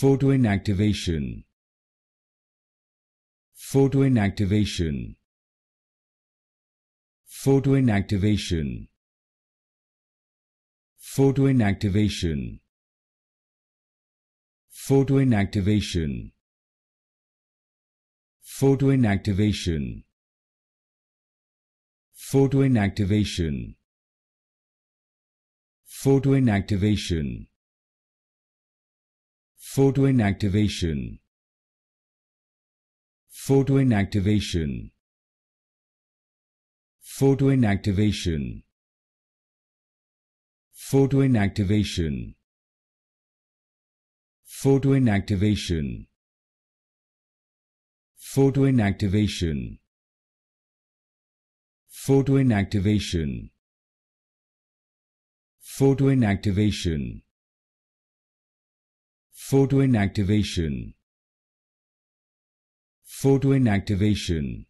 Photoinactivation. Photoinactivation. Photoinactivation. Photoinactivation. Photoinactivation. Photoinactivation. Photoinactivation. Photoinactivation. Photoinactivation. Photoinactivation. Photoinactivation. Photoinactivation. Photoinactivation. Photoinactivation. Photoinactivation. Photoinactivation. Photoinactivation. Photoinactivation.